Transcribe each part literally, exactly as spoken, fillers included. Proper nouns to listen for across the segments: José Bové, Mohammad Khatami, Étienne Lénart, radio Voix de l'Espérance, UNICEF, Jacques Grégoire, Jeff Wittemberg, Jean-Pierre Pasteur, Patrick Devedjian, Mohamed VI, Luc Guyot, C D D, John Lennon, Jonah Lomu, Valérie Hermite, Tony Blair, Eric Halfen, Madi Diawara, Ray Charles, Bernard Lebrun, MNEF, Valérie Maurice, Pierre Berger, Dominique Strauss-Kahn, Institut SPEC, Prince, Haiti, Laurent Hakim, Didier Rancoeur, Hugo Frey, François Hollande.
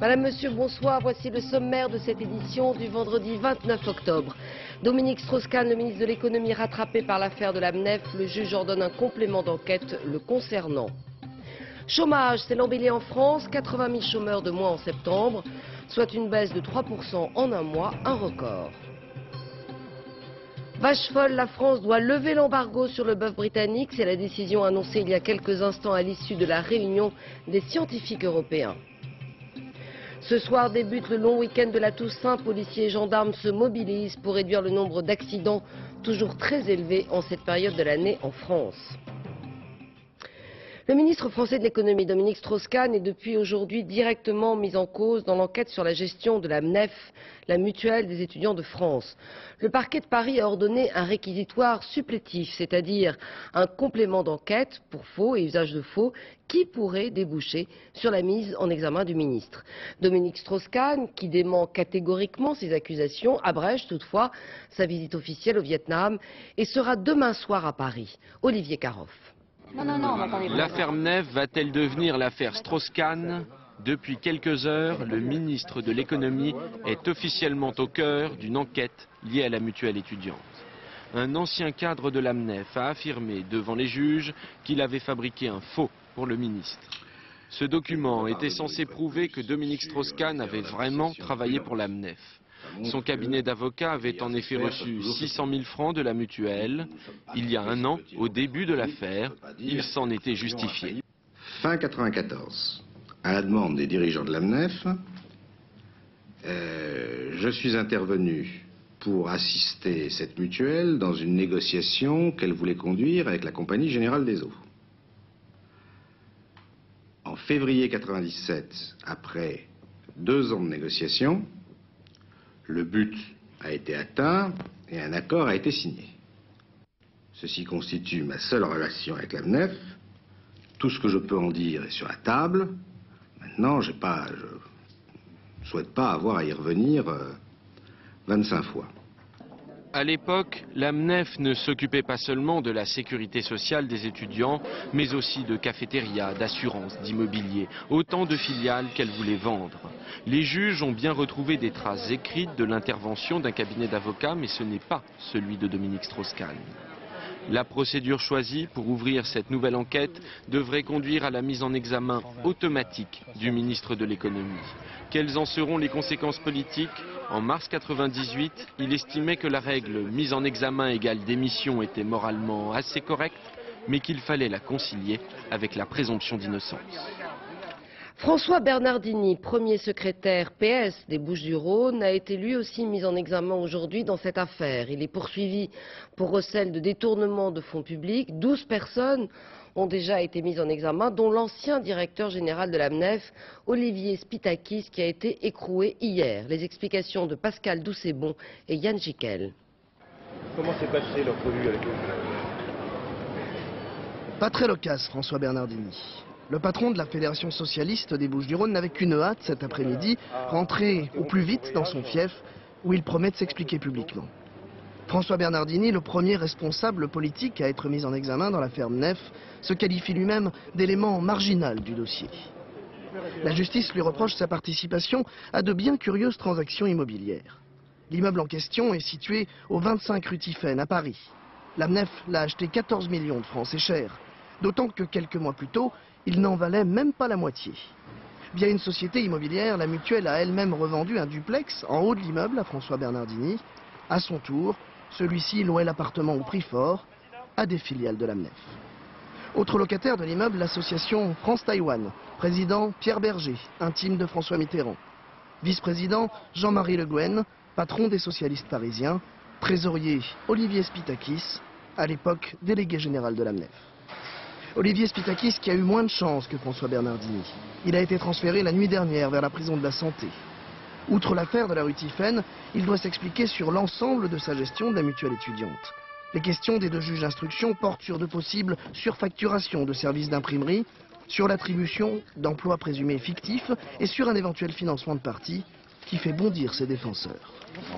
Madame, Monsieur, bonsoir. Voici le sommaire de cette édition du vendredi vingt-neuf octobre. Dominique Strauss-Kahn, le ministre de l'économie rattrapé par l'affaire de la M N E F, le juge ordonne un complément d'enquête le concernant. Chômage, c'est l'embellie en France, quatre-vingt mille chômeurs de moins en septembre, soit une baisse de trois pour cent en un mois, un record. Vache folle, la France doit lever l'embargo sur le bœuf britannique, c'est la décision annoncée il y a quelques instants à l'issue de la réunion des scientifiques européens. Ce soir débute le long week-end de la Toussaint. Policiers et gendarmes se mobilisent pour réduire le nombre d'accidents toujours très élevés en cette période de l'année en France. Le ministre français de l'économie, Dominique Strauss-Kahn, est depuis aujourd'hui directement mis en cause dans l'enquête sur la gestion de la M N E F, la mutuelle des étudiants de France. Le parquet de Paris a ordonné un réquisitoire supplétif, c'est-à-dire un complément d'enquête pour faux et usage de faux, qui pourrait déboucher sur la mise en examen du ministre. Dominique Strauss-Kahn, qui dément catégoriquement ces accusations, abrège toutefois sa visite officielle au Vietnam et sera demain soir à Paris. Olivier Caroff. L'affaire M N E F va-t-elle devenir l'affaire Strauss-Kahn? Depuis quelques heures, le ministre de l'économie est officiellement au cœur d'une enquête liée à la mutuelle étudiante. Un ancien cadre de la M N E F a affirmé devant les juges qu'il avait fabriqué un faux pour le ministre. Ce document était censé prouver que Dominique Strauss-Kahn avait vraiment travaillé pour la M N E F. Son cabinet d'avocats avait en effet reçu six cent mille francs de la mutuelle. Il y a un an, au début de l'affaire, il s'en était justifié. Fin mille neuf cent quatre-vingt-quatorze, à la demande des dirigeants de la M N E F, euh, je suis intervenu pour assister cette mutuelle dans une négociation qu'elle voulait conduire avec la Compagnie Générale des Eaux. En février mille neuf cent quatre-vingt-dix-sept, après deux ans de négociation, le but a été atteint et un accord a été signé. Ceci constitue ma seule relation avec la M N E F. Tout ce que je peux en dire est sur la table. Maintenant, j'ai pas, je ne souhaite pas avoir à y revenir euh, vingt-cinq fois. À l'époque, la M N E F ne s'occupait pas seulement de la sécurité sociale des étudiants, mais aussi de cafétérias, d'assurances, d'immobilier, autant de filiales qu'elle voulait vendre. Les juges ont bien retrouvé des traces écrites de l'intervention d'un cabinet d'avocats, mais ce n'est pas celui de Dominique Strauss-Kahn. La procédure choisie pour ouvrir cette nouvelle enquête devrait conduire à la mise en examen automatique du ministre de l'économie. Quelles en seront les conséquences politiques ? En mars mille neuf cent quatre-vingt-dix-huit, il estimait que la règle mise en examen égale démission était moralement assez correcte, mais qu'il fallait la concilier avec la présomption d'innocence. François Bernardini, premier secrétaire P S des Bouches-du-Rhône, a été lui aussi mis en examen aujourd'hui dans cette affaire. Il est poursuivi pour recel de détournement de fonds publics. douze personnes ont déjà été mises en examen, dont l'ancien directeur général de la M N E F, Olivier Spithakis, qui a été écroué hier. Les explications de Pascal Doucebon et Yann Gickel. Comment s'est passé leur produit avec eux? Pas très loquace, François Bernardini. Le patron de la Fédération socialiste des Bouches-du-Rhône n'avait qu'une hâte cet après-midi, rentrer au plus vite dans son fief, où il promet de s'expliquer publiquement. François Bernardini, le premier responsable politique à être mis en examen dans l'affaire M N E F, se qualifie lui-même d'élément marginal du dossier. La justice lui reproche sa participation à de bien curieuses transactions immobilières. L'immeuble en question est situé au vingt-cinq rue Tiphaine, à Paris. La M N E F l'a acheté quatorze millions de francs, c'est cher. D'autant que quelques mois plus tôt, il n'en valait même pas la moitié. Via une société immobilière, la mutuelle a elle-même revendu un duplex en haut de l'immeuble à François Bernardini. À son tour, celui-ci louait l'appartement au prix fort à des filiales de la M N E F. Autre locataire de l'immeuble, l'association France-Taïwan, président Pierre Berger, intime de François Mitterrand. Vice-président Jean-Marie Le Guen, patron des socialistes parisiens. Trésorier Olivier Spithakis, à l'époque délégué général de la M N E F. Olivier Spithakis qui a eu moins de chance que François Bernardini. Il a été transféré la nuit dernière vers la prison de la Santé. Outre l'affaire de la rue Tiphaine, il doit s'expliquer sur l'ensemble de sa gestion de la mutuelle étudiante. Les questions des deux juges d'instruction portent sur de possibles surfacturations de services d'imprimerie, sur l'attribution d'emplois présumés fictifs et sur un éventuel financement de partis qui fait bondir ses défenseurs.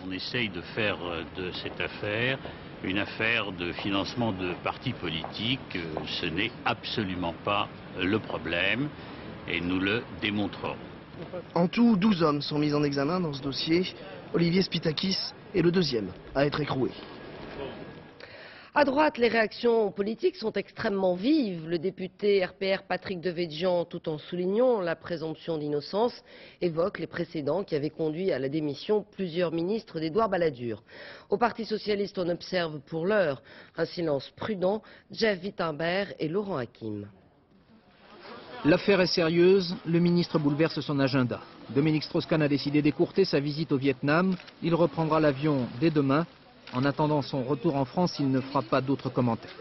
On essaye de faire de cette affaire une affaire de financement de partis politiques, ce n'est absolument pas le problème et nous le démontrerons. En tout, douze hommes sont mis en examen dans ce dossier. Olivier Spithakis est le deuxième à être écroué. À droite, les réactions politiques sont extrêmement vives. Le député R P R Patrick Devedjian, tout en soulignant la présomption d'innocence, évoque les précédents qui avaient conduit à la démission plusieurs ministres d'Édouard Balladur. Au Parti socialiste, on observe pour l'heure un silence prudent. Jeff Wittemberg et Laurent Hakim. L'affaire est sérieuse, le ministre bouleverse son agenda. Dominique Strauss-Kahn a décidé d'écourter sa visite au Vietnam. Il reprendra l'avion dès demain. En attendant son retour en France, il ne fera pas d'autres commentaires.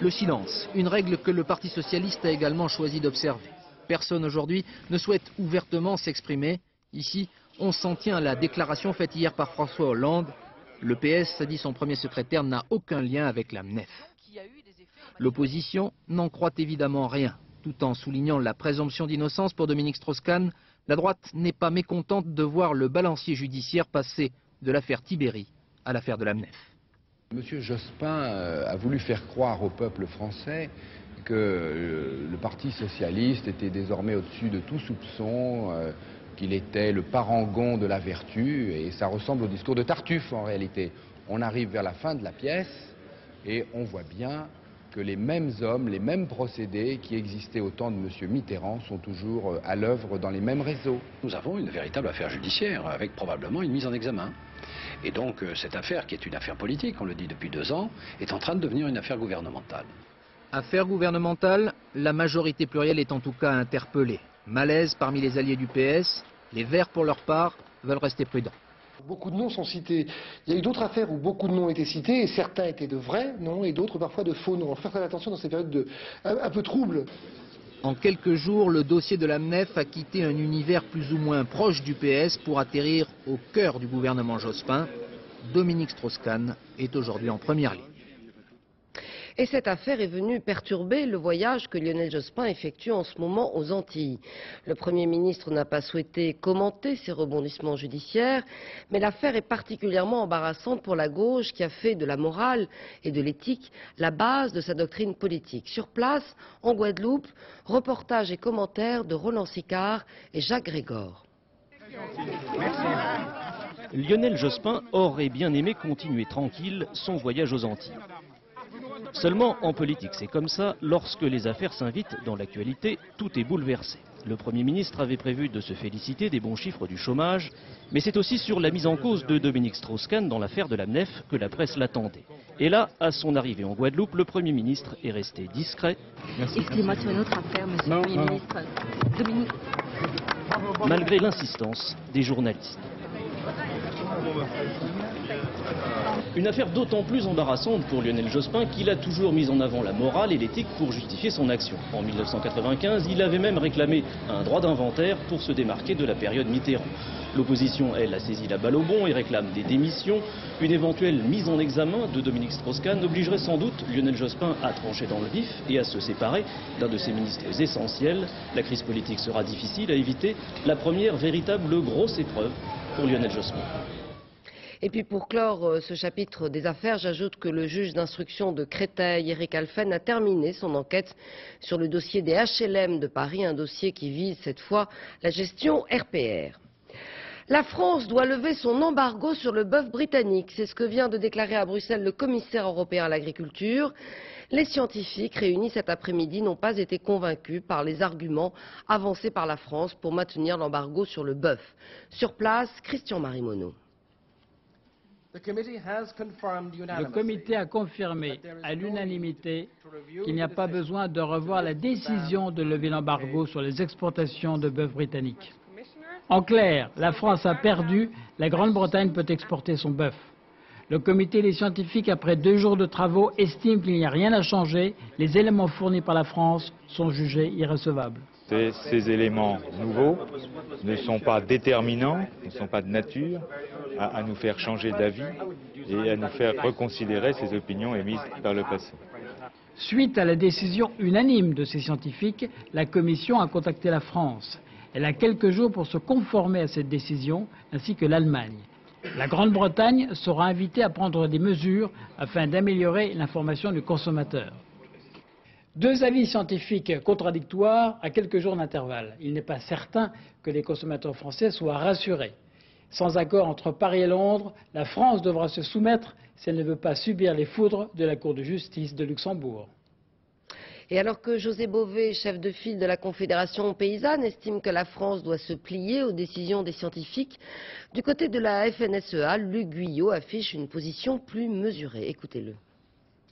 Le silence, une règle que le Parti socialiste a également choisi d'observer. Personne aujourd'hui ne souhaite ouvertement s'exprimer. Ici, on s'en tient à la déclaration faite hier par François Hollande. Le P S a dit son premier secrétaire n'a aucun lien avec la M N E F. L'opposition n'en croit évidemment rien. Tout en soulignant la présomption d'innocence pour Dominique Strauss-Kahn, la droite n'est pas mécontente de voir le balancier judiciaire passer de l'affaire Tibéri à l'affaire de la M N E F. Monsieur Jospin a voulu faire croire au peuple français que le Parti socialiste était désormais au-dessus de tout soupçon, qu'il était le parangon de la vertu, et ça ressemble au discours de Tartuffe en réalité. On arrive vers la fin de la pièce et on voit bien que les mêmes hommes, les mêmes procédés qui existaient au temps de M. Mitterrand sont toujours à l'œuvre dans les mêmes réseaux. Nous avons une véritable affaire judiciaire, avec probablement une mise en examen. Et donc cette affaire, qui est une affaire politique, on le dit depuis deux ans, est en train de devenir une affaire gouvernementale. Affaire gouvernementale, la majorité plurielle est en tout cas interpellée. Malaise parmi les alliés du P S, les Verts pour leur part veulent rester prudents. Beaucoup de noms sont cités. Il y a eu d'autres affaires où beaucoup de noms étaient cités, et certains étaient de vrais noms et d'autres parfois de faux noms. Faire très attention dans ces périodes de, un, un peu troubles. En quelques jours, le dossier de la M N E F a quitté un univers plus ou moins proche du P S pour atterrir au cœur du gouvernement Jospin. Dominique Strauss-Kahn est aujourd'hui en première ligne. Et cette affaire est venue perturber le voyage que Lionel Jospin effectue en ce moment aux Antilles. Le Premier ministre n'a pas souhaité commenter ces rebondissements judiciaires, mais l'affaire est particulièrement embarrassante pour la gauche qui a fait de la morale et de l'éthique la base de sa doctrine politique. Sur place, en Guadeloupe, reportage et commentaires de Roland Sicard et Jacques Grégoire. Lionel Jospin aurait bien aimé continuer tranquille son voyage aux Antilles. Seulement, en politique, c'est comme ça, lorsque les affaires s'invitent dans l'actualité, tout est bouleversé. Le Premier ministre avait prévu de se féliciter des bons chiffres du chômage, mais c'est aussi sur la mise en cause de Dominique Strauss-Kahn dans l'affaire de la M N E F que la presse l'attendait. Et là, à son arrivée en Guadeloupe, le Premier ministre est resté discret. Excusez-moi, sur une autre affaire, monsieur le Premier ministre. Dominique. Malgré l'insistance des journalistes. Une affaire d'autant plus embarrassante pour Lionel Jospin qu'il a toujours mis en avant la morale et l'éthique pour justifier son action. En mille neuf cent quatre-vingt-quinze, il avait même réclamé un droit d'inventaire pour se démarquer de la période Mitterrand. L'opposition, elle, a saisi la balle au bond et réclame des démissions. Une éventuelle mise en examen de Dominique Strauss-Kahn obligerait sans doute Lionel Jospin à trancher dans le vif et à se séparer d'un de ses ministres essentiels. La crise politique sera difficile à éviter, la première véritable grosse épreuve pour Lionel Jospin. Et puis pour clore ce chapitre des affaires, j'ajoute que le juge d'instruction de Créteil, Eric Halfen, a terminé son enquête sur le dossier des H L M de Paris, un dossier qui vise cette fois la gestion R P R. La France doit lever son embargo sur le bœuf britannique. C'est ce que vient de déclarer à Bruxelles le commissaire européen à l'agriculture. Les scientifiques réunis cet après-midi n'ont pas été convaincus par les arguments avancés par la France pour maintenir l'embargo sur le bœuf. Sur place, Christian Marimonot. Le comité a confirmé à l'unanimité qu'il n'y a pas besoin de revoir la décision de lever l'embargo sur les exportations de bœuf britannique. En clair, la France a perdu, la Grande-Bretagne peut exporter son bœuf. Le comité des scientifiques, après deux jours de travaux, estime qu'il n'y a rien à changer. Les éléments fournis par la France sont jugés irrecevables. Ces éléments nouveaux ne sont pas déterminants, ne sont pas de nature à, à nous faire changer d'avis et à nous faire reconsidérer ces opinions émises par le passé. Suite à la décision unanime de ces scientifiques, la Commission a contacté la France. Elle a quelques jours pour se conformer à cette décision, ainsi que l'Allemagne. La Grande-Bretagne sera invitée à prendre des mesures afin d'améliorer l'information du consommateur. Deux avis scientifiques contradictoires à quelques jours d'intervalle. Il n'est pas certain que les consommateurs français soient rassurés. Sans accord entre Paris et Londres, la France devra se soumettre si elle ne veut pas subir les foudres de la Cour de justice de Luxembourg. Et alors que José Bové, chef de file de la Confédération paysanne, estime que la France doit se plier aux décisions des scientifiques, du côté de la F N S E A, Luc Guyot affiche une position plus mesurée. Écoutez-le.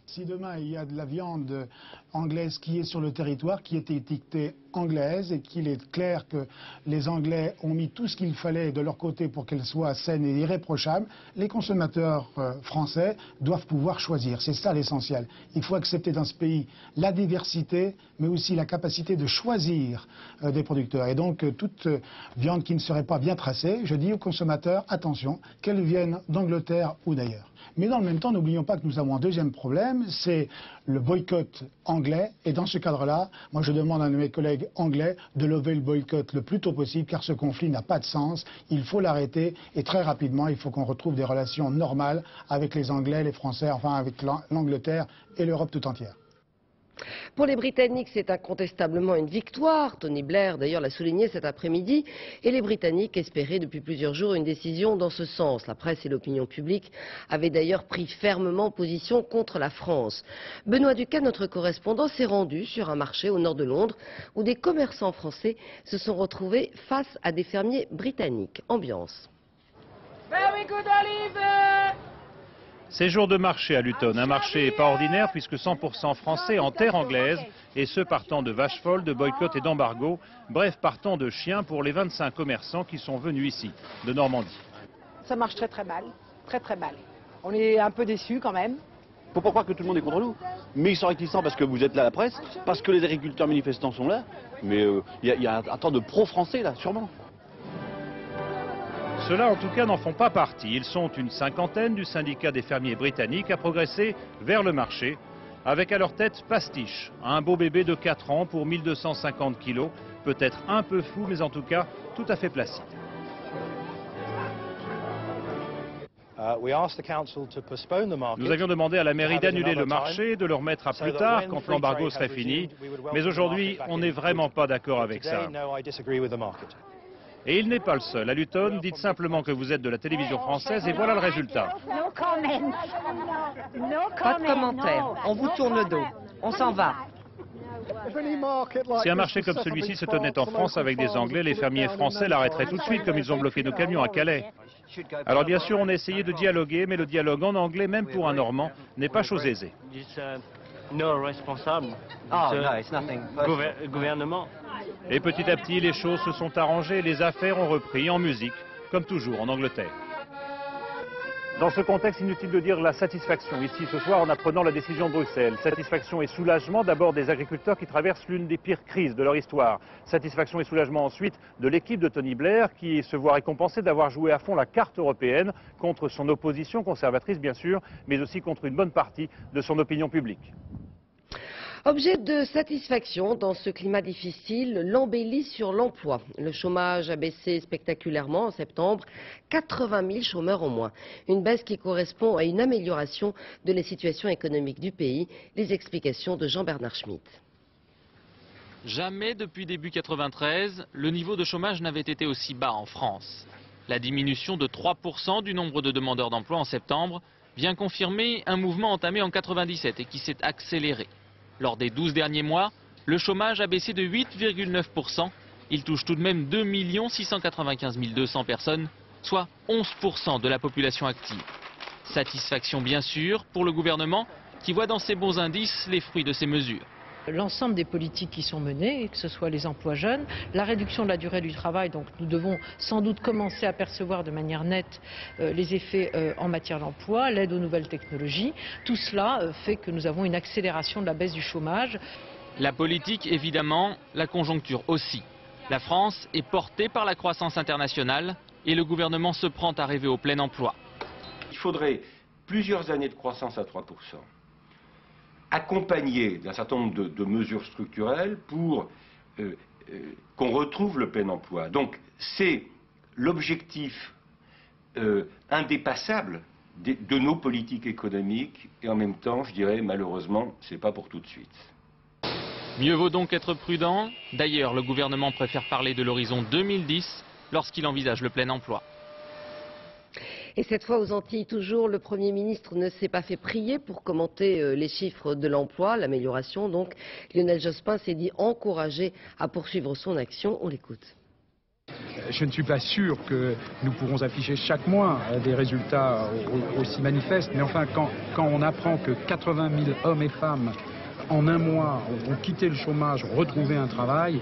Si demain il y a de la viande anglaise qui est sur le territoire, qui est étiquetée anglaise et qu'il est clair que les Anglais ont mis tout ce qu'il fallait de leur côté pour qu'elle soit saine et irréprochable, les consommateurs français doivent pouvoir choisir. C'est ça l'essentiel. Il faut accepter dans ce pays la diversité, mais aussi la capacité de choisir des producteurs. Et donc toute viande qui ne serait pas bien tracée, je dis aux consommateurs, attention, qu'elle vienne d'Angleterre ou d'ailleurs. Mais dans le même temps, n'oublions pas que nous avons un deuxième problème, c'est le boycott anglais. Et dans ce cadre-là, moi je demande à mes collègues anglais de lever le boycott le plus tôt possible, car ce conflit n'a pas de sens. Il faut l'arrêter et très rapidement, il faut qu'on retrouve des relations normales avec les Anglais, les Français, enfin avec l'Angleterre et l'Europe tout entière. Pour les Britanniques, c'est incontestablement une victoire. Tony Blair, d'ailleurs, l'a souligné cet après-midi. Et les Britanniques espéraient depuis plusieurs jours une décision dans ce sens. La presse et l'opinion publique avaient d'ailleurs pris fermement position contre la France. Benoît Ducat, notre correspondant, s'est rendu sur un marché au nord de Londres où des commerçants français se sont retrouvés face à des fermiers britanniques. Ambiance. Very good, Olive. C'est jour de marché à Luton, un marché pas ordinaire puisque cent pour cent français en terre anglaise, et ce partant de vaches folles, de boycott et d'embargo, bref partant de chiens pour les vingt-cinq commerçants qui sont venus ici, de Normandie. Ça marche très très mal, très très mal. On est un peu déçus quand même. Faut pas croire que tout le monde est contre nous, mais ils sont réticents parce que vous êtes là à la presse, parce que les agriculteurs manifestants sont là, mais il euh, y, y a un temps de pro-français là, sûrement. Ceux-là, en tout cas, n'en font pas partie. Ils sont une cinquantaine du syndicat des fermiers britanniques à progresser vers le marché, avec à leur tête Pastiche, un beau bébé de quatre ans pour mille deux cent cinquante kilos, peut-être un peu fou, mais en tout cas, tout à fait placide. Nous avions demandé à la mairie d'annuler le marché, de le remettre à plus tard, quand l'embargo serait fini, mais aujourd'hui, on n'est vraiment pas d'accord avec ça. Et il n'est pas le seul. À Luton, dites simplement que vous êtes de la télévision française et voilà le résultat. Pas de commentaires. On vous tourne le dos. On s'en va. Si un marché comme celui-ci se tenait en France avec des Anglais, les fermiers français l'arrêteraient tout de suite, comme ils ont bloqué nos camions à Calais. Alors bien sûr, on a essayé de dialoguer, mais le dialogue en anglais, même pour un Normand, n'est pas chose aisée. Non responsable, gouvernement. Et petit à petit, les choses se sont arrangées et les affaires ont repris en musique, comme toujours en Angleterre. Dans ce contexte, inutile de dire la satisfaction ici ce soir en apprenant la décision de Bruxelles. Satisfaction et soulagement d'abord des agriculteurs qui traversent l'une des pires crises de leur histoire. Satisfaction et soulagement ensuite de l'équipe de Tony Blair qui se voit récompensée d'avoir joué à fond la carte européenne contre son opposition conservatrice bien sûr, mais aussi contre une bonne partie de son opinion publique. Objet de satisfaction dans ce climat difficile, l'embellie sur l'emploi. Le chômage a baissé spectaculairement en septembre, quatre-vingt mille chômeurs en moins. Une baisse qui correspond à une amélioration de la situation économique du pays. Les explications de Jean-Bernard Schmitt. Jamais depuis début mille neuf cent quatre-vingt-treize, le niveau de chômage n'avait été aussi bas en France. La diminution de trois pour cent du nombre de demandeurs d'emploi en septembre vient confirmer un mouvement entamé en mille neuf cent quatre-vingt-dix-sept et qui s'est accéléré. Lors des douze derniers mois, le chômage a baissé de huit virgule neuf pour cent. Il touche tout de même deux millions six cent quatre-vingt-quinze mille deux cents personnes, soit onze pour cent de la population active. Satisfaction bien sûr pour le gouvernement qui voit dans ces bons indices les fruits de ses mesures. L'ensemble des politiques qui sont menées, que ce soit les emplois jeunes, la réduction de la durée du travail, donc nous devons sans doute commencer à percevoir de manière nette euh, les effets euh, en matière d'emploi, l'aide aux nouvelles technologies, tout cela euh, fait que nous avons une accélération de la baisse du chômage. La politique évidemment, la conjoncture aussi. La France est portée par la croissance internationale et le gouvernement se prend à rêver au plein emploi. Il faudrait plusieurs années de croissance à trois pour cent. Accompagné d'un certain nombre de, de mesures structurelles pour euh, euh, qu'on retrouve le plein emploi. Donc c'est l'objectif euh, indépassable de, de nos politiques économiques, et en même temps, je dirais, malheureusement, c'est pas pour tout de suite. Mieux vaut donc être prudent. D'ailleurs, le gouvernement préfère parler de l'horizon deux mille dix lorsqu'il envisage le plein emploi. Et cette fois aux Antilles, toujours, le Premier ministre ne s'est pas fait prier pour commenter les chiffres de l'emploi, l'amélioration. Donc, Lionel Jospin s'est dit encouragé à poursuivre son action. On l'écoute. Je ne suis pas sûr que nous pourrons afficher chaque mois des résultats aussi manifestes. Mais enfin, quand, quand on apprend que quatre-vingt mille hommes et femmes, en un mois, ont quitté le chômage, retrouvé un travail,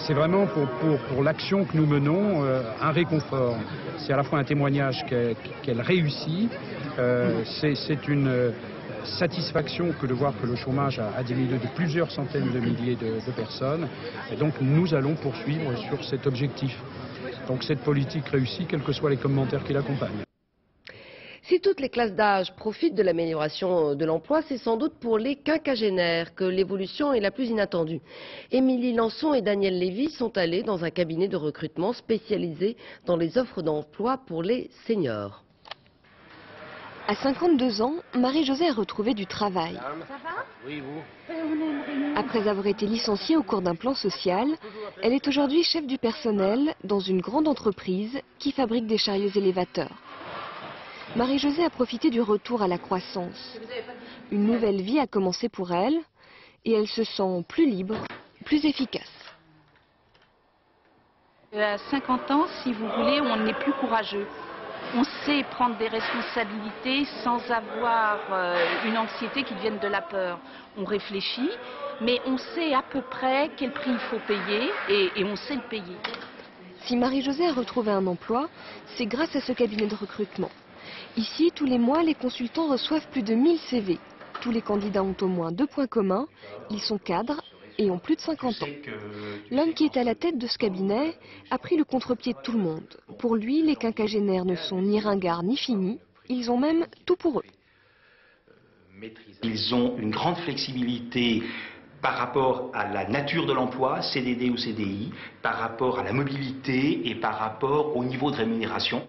c'est vraiment pour, pour, pour l'action que nous menons euh, un réconfort. C'est à la fois un témoignage qu'elle qu'elle réussit, euh, c'est une satisfaction que de voir que le chômage a, a diminué de plusieurs centaines de milliers de, de personnes. Et donc nous allons poursuivre sur cet objectif. Donc cette politique réussit, quels que soient les commentaires qui l'accompagnent. Si toutes les classes d'âge profitent de l'amélioration de l'emploi, c'est sans doute pour les quinquagénaires que l'évolution est la plus inattendue. Émilie Lançon et Daniel Lévy sont allés dans un cabinet de recrutement spécialisé dans les offres d'emploi pour les seniors. À cinquante-deux ans, Marie-Josée a retrouvé du travail. Ça va ? Oui, vous ? Après avoir été licenciée au cours d'un plan social, elle est aujourd'hui chef du personnel dans une grande entreprise qui fabrique des chariots élévateurs. Marie-Josée a profité du retour à la croissance. Une nouvelle vie a commencé pour elle et elle se sent plus libre, plus efficace. À cinquante ans, si vous voulez, on est plus courageux. On sait prendre des responsabilités sans avoir une anxiété qui devienne de la peur. On réfléchit, mais on sait à peu près quel prix il faut payer et, et on sait le payer. Si Marie-Josée a retrouvé un emploi, c'est grâce à ce cabinet de recrutement. Ici, tous les mois, les consultants reçoivent plus de mille C V. Tous les candidats ont au moins deux points communs. Ils sont cadres et ont plus de cinquante ans. L'homme qui est à la tête de ce cabinet a pris le contre-pied de tout le monde. Pour lui, les quinquagénaires ne sont ni ringards ni finis. Ils ont même tout pour eux. Ils ont une grande flexibilité par rapport à la nature de l'emploi, C D D ou C D I, par rapport à la mobilité et par rapport au niveau de rémunération.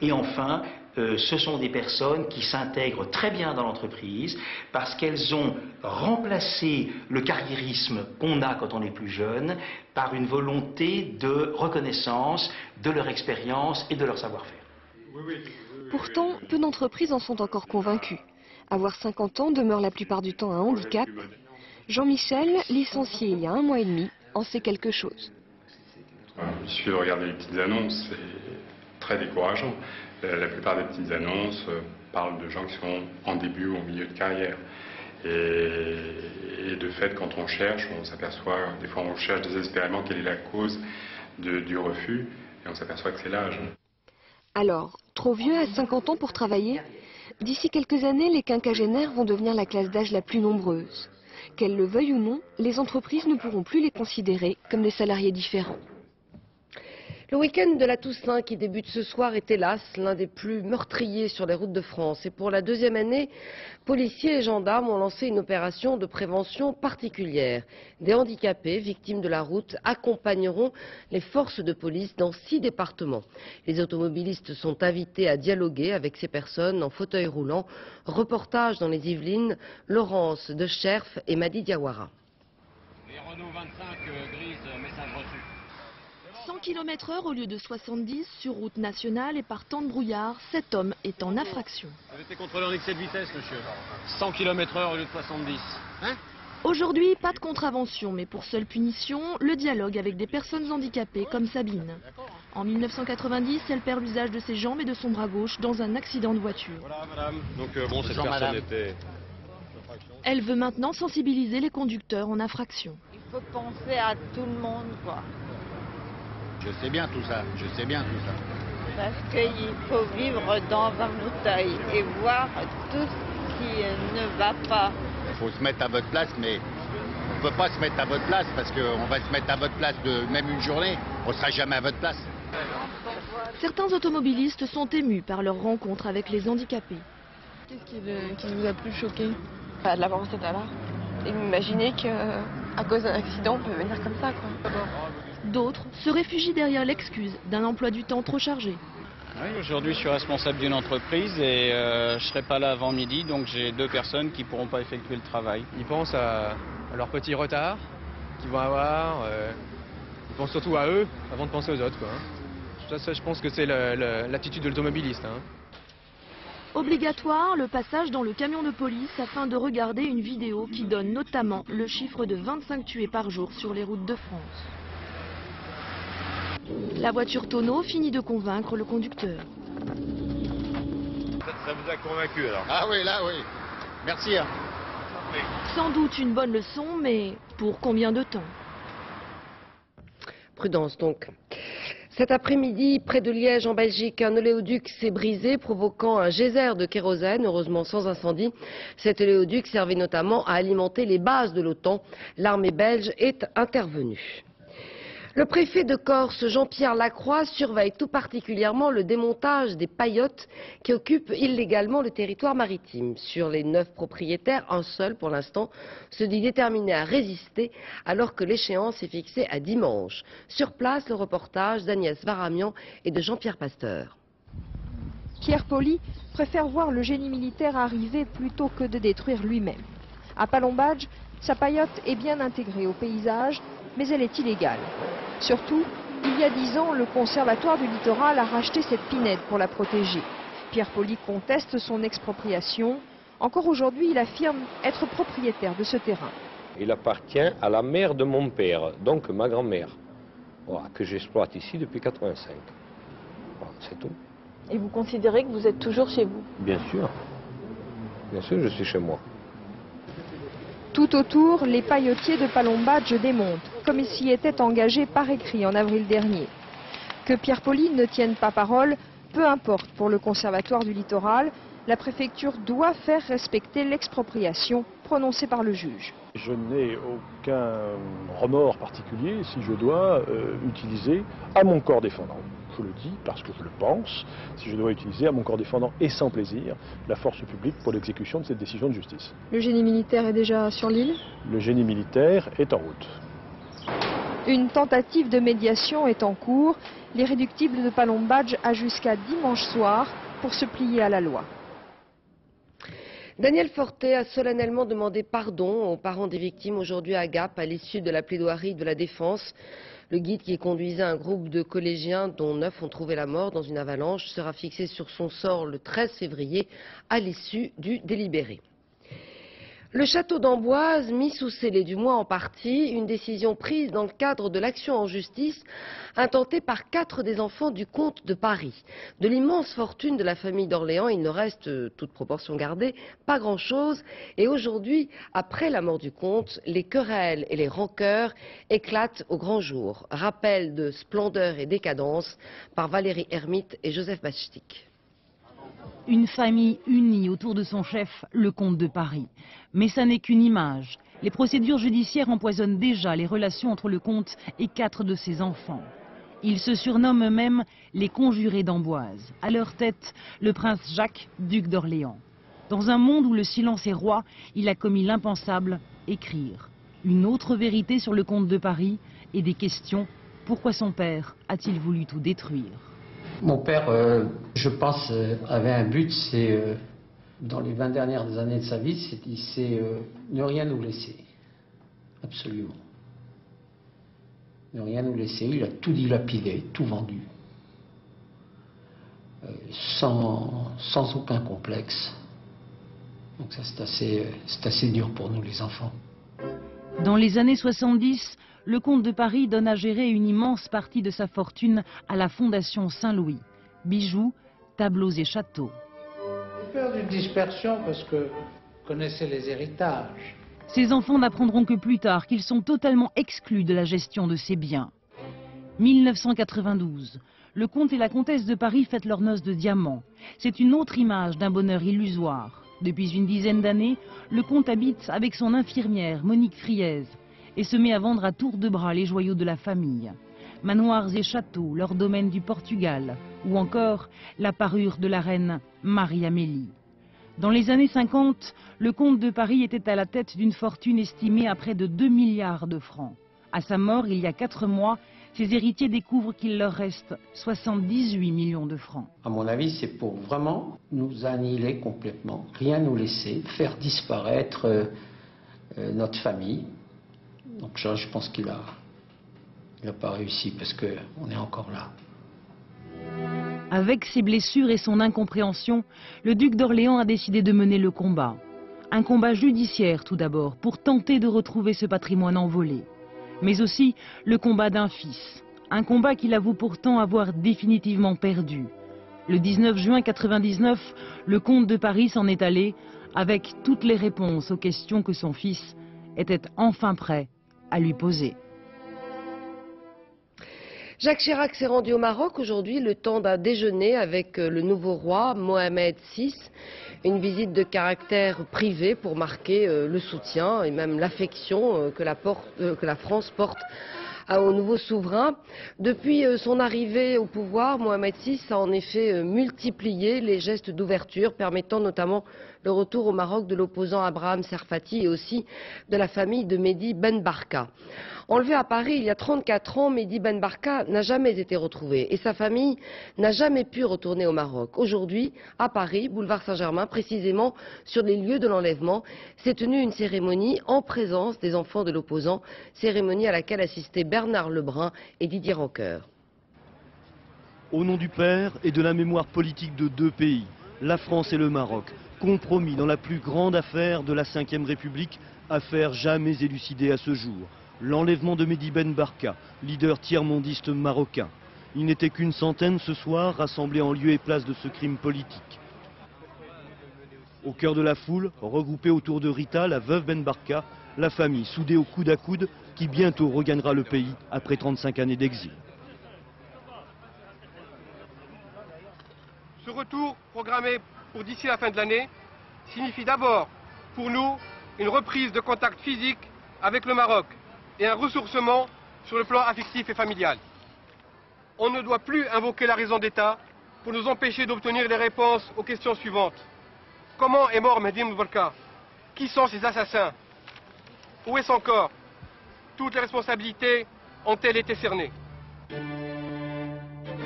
Et enfin, Euh, ce sont des personnes qui s'intègrent très bien dans l'entreprise parce qu'elles ont remplacé le carriérisme qu'on a quand on est plus jeune par une volonté de reconnaissance de leur expérience et de leur savoir-faire. Pourtant, peu d'entreprises en sont encore convaincues. Avoir cinquante ans demeure la plupart du temps un handicap. Jean-Michel, licencié il y a un mois et demi, en sait quelque chose. Il suffit de regarder les petites annonces, c'est très décourageant. La plupart des petites annonces parlent de gens qui sont en début ou en milieu de carrière. Et, et de fait, quand on cherche, on s'aperçoit, des fois on cherche désespérément quelle est la cause de, du refus, et on s'aperçoit que c'est l'âge. Alors, trop vieux à cinquante ans pour travailler? D'ici quelques années, les quinquagénaires vont devenir la classe d'âge la plus nombreuse. Qu'elles le veuillent ou non, les entreprises ne pourront plus les considérer comme des salariés différents. Le week-end de la Toussaint qui débute ce soir est hélas l'un des plus meurtriers sur les routes de France. Et pour la deuxième année, policiers et gendarmes ont lancé une opération de prévention particulière. Des handicapés, victimes de la route, accompagneront les forces de police dans six départements. Les automobilistes sont invités à dialoguer avec ces personnes en fauteuil roulant. Reportage dans les Yvelines, Laurence de Cherf et Madi Diawara. Les Renault vingt-cinq grises, message reçu. cent kilomètres heure au lieu de soixante-dix sur route nationale et par temps de brouillard, cet homme est en infraction. Vous avez été contrôlé en excès de vitesse, monsieur. cent kilomètres heure au lieu de soixante-dix. Hein ? Aujourd'hui, pas de contravention, mais pour seule punition, le dialogue avec des personnes handicapées comme Sabine. En mille neuf cent quatre-vingt-dix, elle perd l'usage de ses jambes et de son bras gauche dans un accident de voiture. Voilà, madame. Donc, euh, bon, cette personne madame. était... Elle veut maintenant sensibiliser les conducteurs en infraction. Il faut penser à tout le monde, quoi. Je sais bien tout ça, je sais bien tout ça. Parce qu'il faut vivre dans un fauteuil et voir tout ce qui ne va pas. Il faut se mettre à votre place, mais on ne peut pas se mettre à votre place parce qu'on va se mettre à votre place de même une journée, on ne sera jamais à votre place. Certains automobilistes sont émus par leur rencontre avec les handicapés. Qu'est-ce qui, le, qui vous a plus choqué? Bah, de l'avoir en cet état-là. Et m'imaginer qu'à cause d'un accident, on peut venir comme ça, quoi. D'autres se réfugient derrière l'excuse d'un emploi du temps trop chargé. Oui, aujourd'hui je suis responsable d'une entreprise et euh, je ne serai pas là avant midi, donc j'ai deux personnes qui ne pourront pas effectuer le travail. Ils pensent à, à leur petit retard qu'ils vont avoir, euh, ils pensent surtout à eux avant de penser aux autres, quoi. Ça, ça, je pense que c'est l'attitude de l'automobiliste, hein. Obligatoire, le passage dans le camion de police afin de regarder une vidéo qui donne notamment le chiffre de vingt-cinq tués par jour sur les routes de France. La voiture tonneau finit de convaincre le conducteur. Ça, ça vous a convaincu alors? Ah oui, là oui. Merci. Hein. Oui. Sans doute une bonne leçon, mais pour combien de temps? Prudence donc. Cet après-midi, près de Liège, en Belgique, un oléoduc s'est brisé, provoquant un geyser de kérosène, heureusement sans incendie. Cet oléoduc servait notamment à alimenter les bases de l'OTAN. L'armée belge est intervenue. Le préfet de Corse, Jean-Pierre Lacroix, surveille tout particulièrement le démontage des paillotes qui occupent illégalement le territoire maritime. Sur les neuf propriétaires, un seul, pour l'instant, se dit déterminé à résister alors que l'échéance est fixée à dimanche. Sur place, le reportage d'Agnès Varamian et de Jean-Pierre Pasteur. Pierre Poli préfère voir le génie militaire arriver plutôt que de détruire lui-même. À Palombadge, sa paillote est bien intégrée au paysage, mais elle est illégale. Surtout, il y a dix ans, le Conservatoire du Littoral a racheté cette pinède pour la protéger. Pierre Poli conteste son expropriation. Encore aujourd'hui, il affirme être propriétaire de ce terrain. Il appartient à la mère de mon père, donc ma grand-mère, que j'exploite ici depuis mille neuf cent quatre-vingt-cinq. C'est tout. Et vous considérez que vous êtes toujours chez vous? Bien sûr. Bien sûr, je suis chez moi. Tout autour, les paillotiers de Palombadge démontent, comme ils s'y étaient engagés par écrit en avril dernier. Que Pierre Poli ne tienne pas parole, peu importe pour le Conservatoire du Littoral, la préfecture doit faire respecter l'expropriation prononcée par le juge. Je n'ai aucun remords particulier si je dois euh, utiliser à mon corps défendant. Je le dis parce que je le pense, si je dois utiliser à mon corps défendant et sans plaisir la force publique pour l'exécution de cette décision de justice. Le génie militaire est déjà sur l'île? Le génie militaire est en route. Une tentative de médiation est en cours. L'irréductible de Palombadge a jusqu'à dimanche soir pour se plier à la loi. Daniel Fortet a solennellement demandé pardon aux parents des victimes aujourd'hui à Gap à l'issue de la plaidoirie de la Défense. Le guide qui conduisait un groupe de collégiens dont neuf ont trouvé la mort dans une avalanche sera fixé sur son sort le treize février à l'issue du délibéré. Le château d'Amboise, mis sous scellé du moins en partie, une décision prise dans le cadre de l'action en justice intentée par quatre des enfants du comte de Paris. De l'immense fortune de la famille d'Orléans, il ne reste, toute proportion gardée, pas grand-chose. Et aujourd'hui, après la mort du comte, les querelles et les rancœurs éclatent au grand jour. Rappel de splendeur et décadence par Valérie Hermite et Joseph Bachtik. Une famille unie autour de son chef, le comte de Paris. Mais ça n'est qu'une image. Les procédures judiciaires empoisonnent déjà les relations entre le comte et quatre de ses enfants. Ils se surnomment eux-mêmes les conjurés d'Amboise. À leur tête, le prince Jacques, duc d'Orléans. Dans un monde où le silence est roi, il a commis l'impensable, écrire. Une autre vérité sur le comte de Paris et des questions. Pourquoi son père a-t-il voulu tout détruire ? Mon père, euh, je pense, euh, avait un but, c'est, euh, dans les vingt dernières années de sa vie, c'est euh, ne rien nous laisser. Absolument. Ne rien nous laisser. Il a tout dilapidé, tout vendu. Euh, sans, sans aucun complexe. Donc ça, c'est assez, euh, c'est assez dur pour nous, les enfants. Dans les années soixante-dix, le comte de Paris donne à gérer une immense partie de sa fortune à la Fondation Saint-Louis. Bijoux, tableaux et châteaux. J'ai peur d'une dispersion parce que vous connaissez les héritages. Ses enfants n'apprendront que plus tard qu'ils sont totalement exclus de la gestion de ses biens. mille neuf cent quatre-vingt-douze, le comte et la comtesse de Paris fêtent leurs noces de diamant. C'est une autre image d'un bonheur illusoire. Depuis une dizaine d'années, le comte habite avec son infirmière Monique Friez et se met à vendre à tour de bras les joyaux de la famille. Manoirs et châteaux, leur domaine du Portugal, ou encore la parure de la reine Marie-Amélie. Dans les années cinquante, le comte de Paris était à la tête d'une fortune estimée à près de deux milliards de francs. À sa mort, il y a quatre mois, Ses héritiers découvrent qu'il leur reste soixante-dix-huit millions de francs. À mon avis, c'est pour vraiment nous annihiler complètement, rien nous laisser, faire disparaître euh, euh, notre famille. Donc ça, je pense qu'il a, il a pas réussi parce qu'on est encore là. Avec ses blessures et son incompréhension, le duc d'Orléans a décidé de mener le combat. Un combat judiciaire tout d'abord, pour tenter de retrouver ce patrimoine envolé. Mais aussi le combat d'un fils. Un combat qu'il avoue pourtant avoir définitivement perdu. Le dix-neuf juin mille neuf cent quatre-vingt-dix-neuf, le comte de Paris s'en est allé avec toutes les réponses aux questions que son fils était enfin prêt à lui poser. Jacques Chirac s'est rendu au Maroc aujourd'hui, le temps d'un déjeuner avec le nouveau roi, Mohamed six. Une visite de caractère privé pour marquer le soutien et même l'affection que la porte, que la France porte au nouveau souverain. Depuis son arrivée au pouvoir, Mohamed six a en effet multiplié les gestes d'ouverture, permettant notamment le retour au Maroc de l'opposant Abraham Serfati et aussi de la famille de Mehdi Ben Barka. Enlevé à Paris il y a trente-quatre ans, Mehdi Ben Barka n'a jamais été retrouvé et sa famille n'a jamais pu retourner au Maroc. Aujourd'hui, à Paris, boulevard Saint-Germain, précisément sur les lieux de l'enlèvement, s'est tenue une cérémonie en présence des enfants de l'opposant, cérémonie à laquelle assistaient Bernard Lebrun et Didier Rancoeur. Au nom du père et de la mémoire politique de deux pays, la France et le Maroc, compromis dans la plus grande affaire de la cinquième République, affaire jamais élucidée à ce jour. L'enlèvement de Mehdi Ben Barka, leader tiers-mondiste marocain. Il n'était qu'une centaine ce soir, rassemblés en lieu et place de ce crime politique. Au cœur de la foule, regroupée autour de Rita, la veuve Ben Barka, la famille soudée au coude à coude, qui bientôt regagnera le pays après trente-cinq années d'exil. Ce retour programmé pour d'ici la fin de l'année signifie d'abord pour nous une reprise de contact physique avec le Maroc et un ressourcement sur le plan affectif et familial. On ne doit plus invoquer la raison d'État pour nous empêcher d'obtenir les réponses aux questions suivantes. Comment est mort Mehdi Ben Barka? Qui sont ses assassins? Où est son corps? Toutes les responsabilités ont-elles été cernées?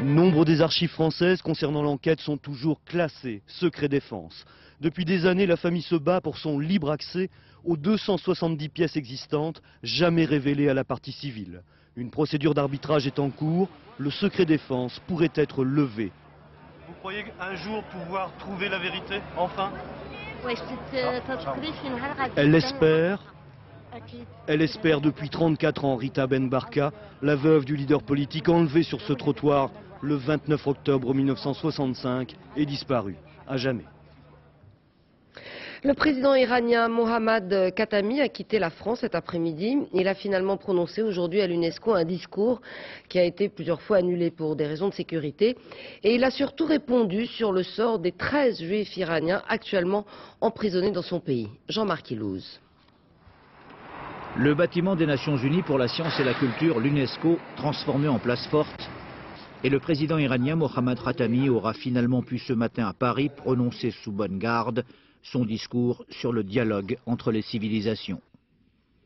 Nombre des archives françaises concernant l'enquête sont toujours classées secret défense. Depuis des années, la famille se bat pour son libre accès aux deux cent soixante-dix pièces existantes, jamais révélées à la partie civile. Une procédure d'arbitrage est en cours, le secret défense pourrait être levé. Vous croyez un jour pouvoir trouver la vérité, enfin? Elle espère. Elle espère depuis trente-quatre ans, Rita Ben Barka, la veuve du leader politique enlevée sur ce trottoir le vingt-neuf octobre mille neuf cent soixante-cinq et disparue à jamais. Le président iranien Mohammad Khatami a quitté la France cet après-midi. Il a finalement prononcé aujourd'hui à l'UNESCO un discours qui a été plusieurs fois annulé pour des raisons de sécurité. Et il a surtout répondu sur le sort des treize juifs iraniens actuellement emprisonnés dans son pays. Jean-Marc Illouz. Le bâtiment des Nations Unies pour la science et la culture, l'UNESCO, transformé en place forte. Et le président iranien Mohammad Khatami aura finalement pu ce matin à Paris prononcer sous bonne garde son discours sur le dialogue entre les civilisations.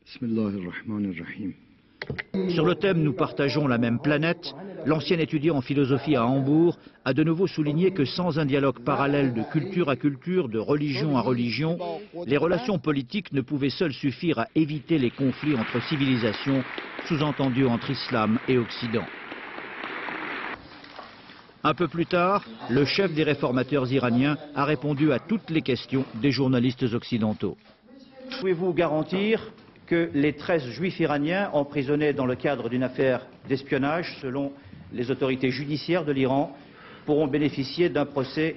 Sur le thème « Nous partageons la même planète », l'ancien étudiant en philosophie à Hambourg a de nouveau souligné que sans un dialogue parallèle de culture à culture, de religion à religion, les relations politiques ne pouvaient seules suffire à éviter les conflits entre civilisations, sous-entendus entre Islam et Occident. Un peu plus tard, le chef des réformateurs iraniens a répondu à toutes les questions des journalistes occidentaux. Pouvez-vous garantir que les treize juifs iraniens emprisonnés dans le cadre d'une affaire d'espionnage, selon les autorités judiciaires de l'Iran, pourront bénéficier d'un procès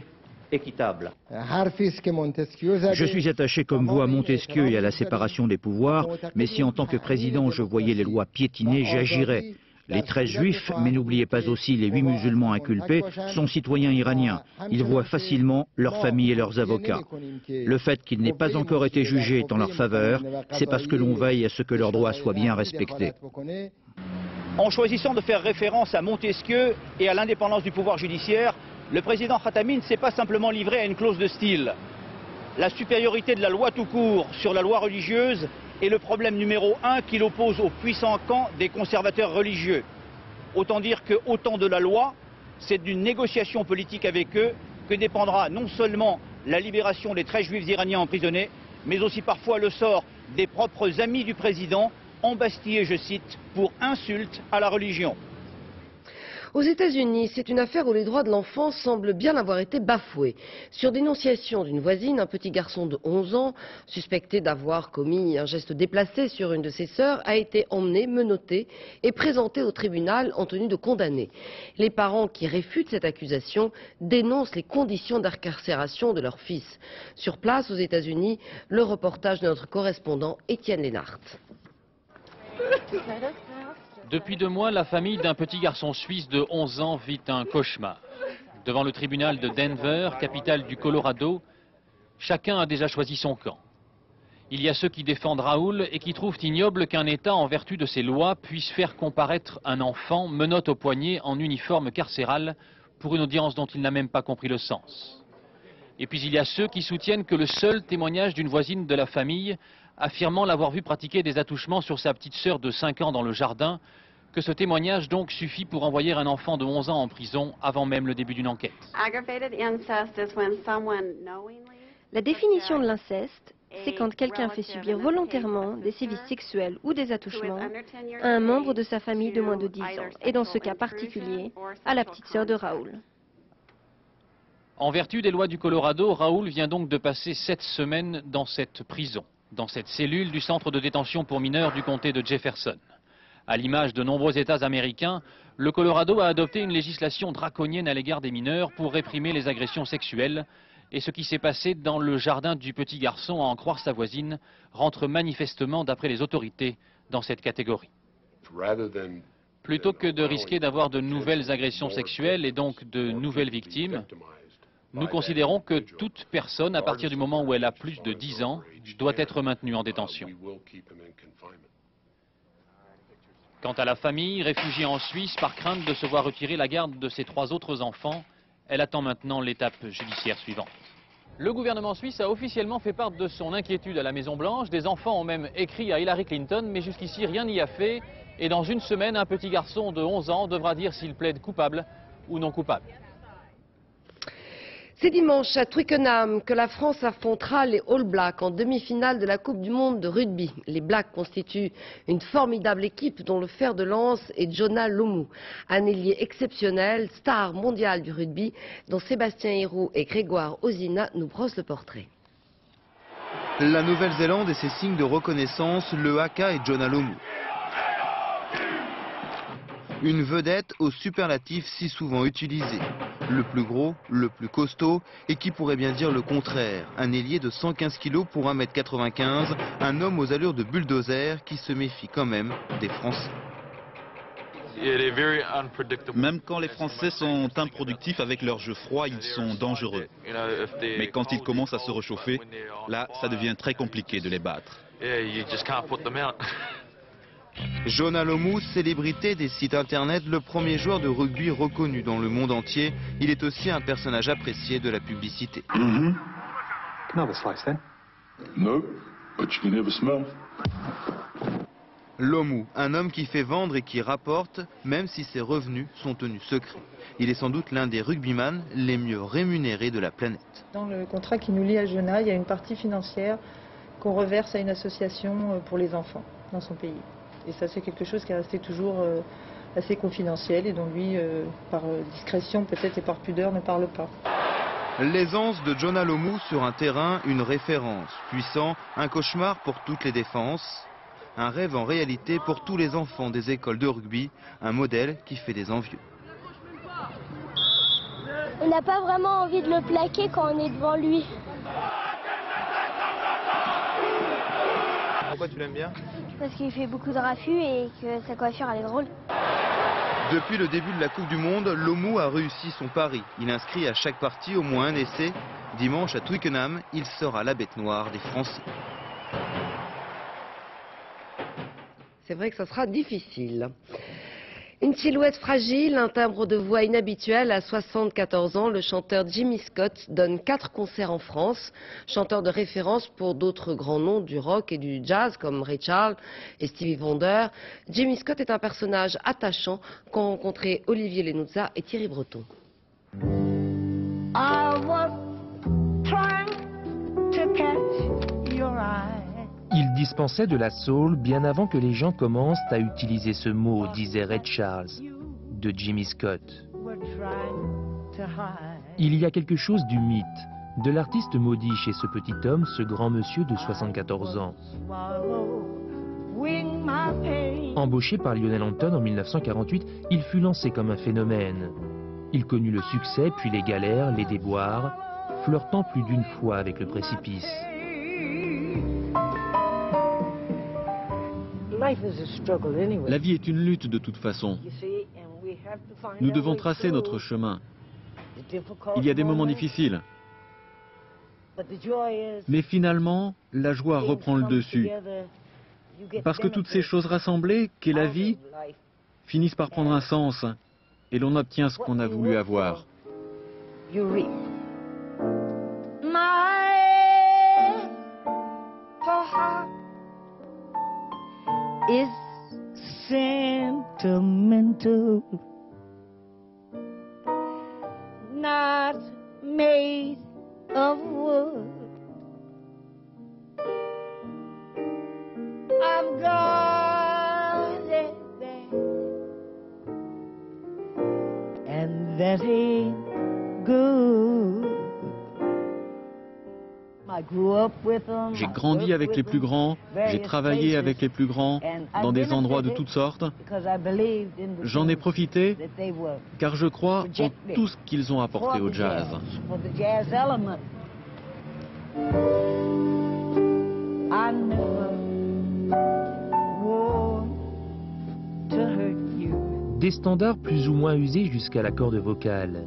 équitable. Je suis attaché comme vous à Montesquieu et à la séparation des pouvoirs, mais si en tant que président je voyais les lois piétinées, j'agirais. Les treize juifs, mais n'oubliez pas aussi les huit musulmans inculpés, sont citoyens iraniens. Ils voient facilement leurs familles et leurs avocats. Le fait qu'ils n'aient pas encore été jugés est en leur faveur, c'est parce que l'on veille à ce que leurs droits soient bien respectés. En choisissant de faire référence à Montesquieu et à l'indépendance du pouvoir judiciaire, le président Khatami ne s'est pas simplement livré à une clause de style. La supériorité de la loi tout court sur la loi religieuse est le problème numéro un qu'il oppose au puissant camp des conservateurs religieux. Autant dire que autant de la loi, c'est d'une négociation politique avec eux que dépendra non seulement la libération des treize juifs iraniens emprisonnés, mais aussi parfois le sort des propres amis du président, embastillés, je cite, pour insulte à la religion. Aux États-Unis, c'est une affaire où les droits de l'enfant semblent bien avoir été bafoués. Sur dénonciation d'une voisine, un petit garçon de onze ans, suspecté d'avoir commis un geste déplacé sur une de ses sœurs, a été emmené, menotté et présenté au tribunal en tenue de condamné. Les parents qui réfutent cette accusation dénoncent les conditions d'incarcération de leur fils. Sur place, aux États-Unis, le reportage de notre correspondant Étienne Lénart. Depuis deux mois, la famille d'un petit garçon suisse de onze ans vit un cauchemar. Devant le tribunal de Denver, capitale du Colorado, chacun a déjà choisi son camp. Il y a ceux qui défendent Raoul et qui trouvent ignoble qu'un État, en vertu de ses lois, puisse faire comparaître un enfant menottes au poignet en uniforme carcéral pour une audience dont il n'a même pas compris le sens. Et puis il y a ceux qui soutiennent que le seul témoignage d'une voisine de la famille affirmant l'avoir vu pratiquer des attouchements sur sa petite sœur de cinq ans dans le jardin, que ce témoignage donc suffit pour envoyer un enfant de onze ans en prison avant même le début d'une enquête. La définition de l'inceste, c'est quand quelqu'un fait subir volontairement des sévices sexuels ou des attouchements à un membre de sa famille de moins de dix ans, et dans ce cas particulier, à la petite sœur de Raoul. En vertu des lois du Colorado, Raoul vient donc de passer sept semaines dans cette prison, dans cette cellule du centre de détention pour mineurs du comté de Jefferson. À l'image de nombreux États américains, le Colorado a adopté une législation draconienne à l'égard des mineurs pour réprimer les agressions sexuelles. Et ce qui s'est passé dans le jardin du petit garçon, à en croire sa voisine, rentre manifestement, d'après les autorités, dans cette catégorie. Plutôt que de risquer d'avoir de nouvelles agressions sexuelles et donc de nouvelles victimes, nous considérons que toute personne, à partir du moment où elle a plus de dix ans, doit être maintenue en détention. Quant à la famille, réfugiée en Suisse par crainte de se voir retirer la garde de ses trois autres enfants, elle attend maintenant l'étape judiciaire suivante. Le gouvernement suisse a officiellement fait part de son inquiétude à la Maison-Blanche. Des enfants ont même écrit à Hillary Clinton, mais jusqu'ici rien n'y a fait. Et dans une semaine, un petit garçon de onze ans devra dire s'il plaide coupable ou non coupable. C'est dimanche à Twickenham que la France affrontera les All Blacks en demi-finale de la Coupe du Monde de rugby. Les Blacks constituent une formidable équipe dont le fer de lance est Jonah Lomu, un ailier exceptionnel, star mondiale du rugby, dont Sébastien Héroux et Grégoire Ozina nous brossent le portrait. La Nouvelle-Zélande et ses signes de reconnaissance, le haka et Jonah Lomu. Une vedette au superlatif si souvent utilisé. Le plus gros, le plus costaud, et qui pourrait bien dire le contraire. Un ailier de cent quinze kilos pour un mètre quatre-vingt-quinze, un homme aux allures de bulldozer qui se méfie quand même des Français. Même quand les Français sont improductifs avec leur jeu froid, ils sont dangereux. Mais quand ils commencent à se réchauffer, là, ça devient très compliqué de les battre. Jonah Lomu, célébrité des sites internet, le premier joueur de rugby reconnu dans le monde entier. Il est aussi un personnage apprécié de la publicité. Mm-hmm. Can I have a slice, then? No, but you can have a smell. Lomu, un homme qui fait vendre et qui rapporte, même si ses revenus sont tenus secrets. Il est sans doute l'un des rugbyman les mieux rémunérés de la planète. Dans le contrat qui nous lie à Jonah, il y a une partie financière qu'on reverse à une association pour les enfants dans son pays. Et ça, c'est quelque chose qui est resté toujours euh, assez confidentiel et dont lui, euh, par euh, discrétion peut-être et par pudeur, ne parle pas. L'aisance de Jonah Lomu sur un terrain, une référence. Puissant, un cauchemar pour toutes les défenses. Un rêve en réalité pour tous les enfants des écoles de rugby. Un modèle qui fait des envieux. On n'a pas vraiment envie de le plaquer quand on est devant lui. Pourquoi tu l'aimes bien ? Parce qu'il fait beaucoup de raffus et que sa coiffure elle est drôle. Depuis le début de la Coupe du Monde, Lomu a réussi son pari. Il inscrit à chaque partie au moins un essai. Dimanche à Twickenham, il sera la bête noire des Français. C'est vrai que ça sera difficile. Une silhouette fragile, un timbre de voix inhabituel, à soixante-quatorze ans, le chanteur Jimmy Scott donne quatre concerts en France. Chanteur de référence pour d'autres grands noms du rock et du jazz comme Ray Charles et Stevie Wonder, Jimmy Scott est un personnage attachant qu'ont rencontré Olivier Lenuzza et Thierry Breton. I was trying to catch your eye. Il dispensait de la soul bien avant que les gens commencent à utiliser ce mot, disait Ray Charles, de Jimmy Scott. Il y a quelque chose du mythe, de l'artiste maudit chez ce petit homme, ce grand monsieur de soixante-quatorze ans. Embauché par Lionel Hampton en mille neuf cent quarante-huit, il fut lancé comme un phénomène. Il connut le succès, puis les galères, les déboires, flirtant plus d'une fois avec le précipice. La vie est une lutte de toute façon. Nous devons tracer notre chemin. Il y a des moments difficiles. Mais finalement, la joie reprend le dessus. Parce que toutes ces choses rassemblées, qu'est la vie, finissent par prendre un sens et l'on obtient ce qu'on a voulu avoir. Is sentimental, not made of wood. I've got it there, and that ain't good. J'ai grandi avec les plus grands, j'ai travaillé avec les plus grands, dans des endroits de toutes sortes. J'en ai profité, car je crois en tout ce qu'ils ont apporté au jazz. Des standards plus ou moins usés jusqu'à la corde vocale.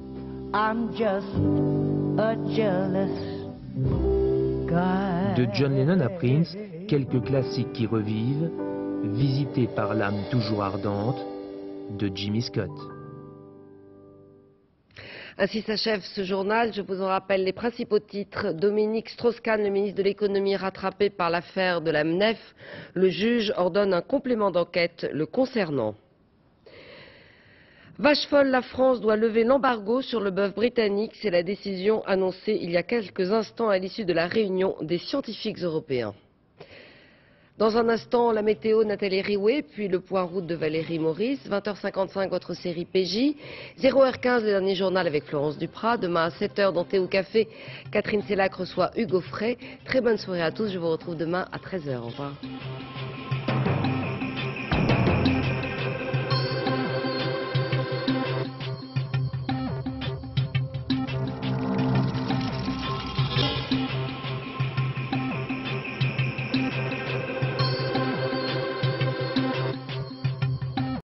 De John Lennon à Prince, quelques classiques qui revivent, visités par l'âme toujours ardente de Jimmy Scott. Ainsi s'achève ce journal. Je vous en rappelle les principaux titres. Dominique Strauss-Kahn, le ministre de l'économie, rattrapé par l'affaire de la M N E F. Le juge ordonne un complément d'enquête le concernant. Vache folle, la France doit lever l'embargo sur le bœuf britannique. C'est la décision annoncée il y a quelques instants à l'issue de la réunion des scientifiques européens. Dans un instant, la météo Nathalie Rioué, puis le point route de Valérie Maurice. vingt heures cinquante-cinq, votre série P J. zéro heure quinze, le dernier journal avec Florence Duprat. Demain à sept heures, dans Thé au Café, Catherine Sélac reçoit Hugo Frey. Très bonne soirée à tous. Je vous retrouve demain à treize heures. Au revoir.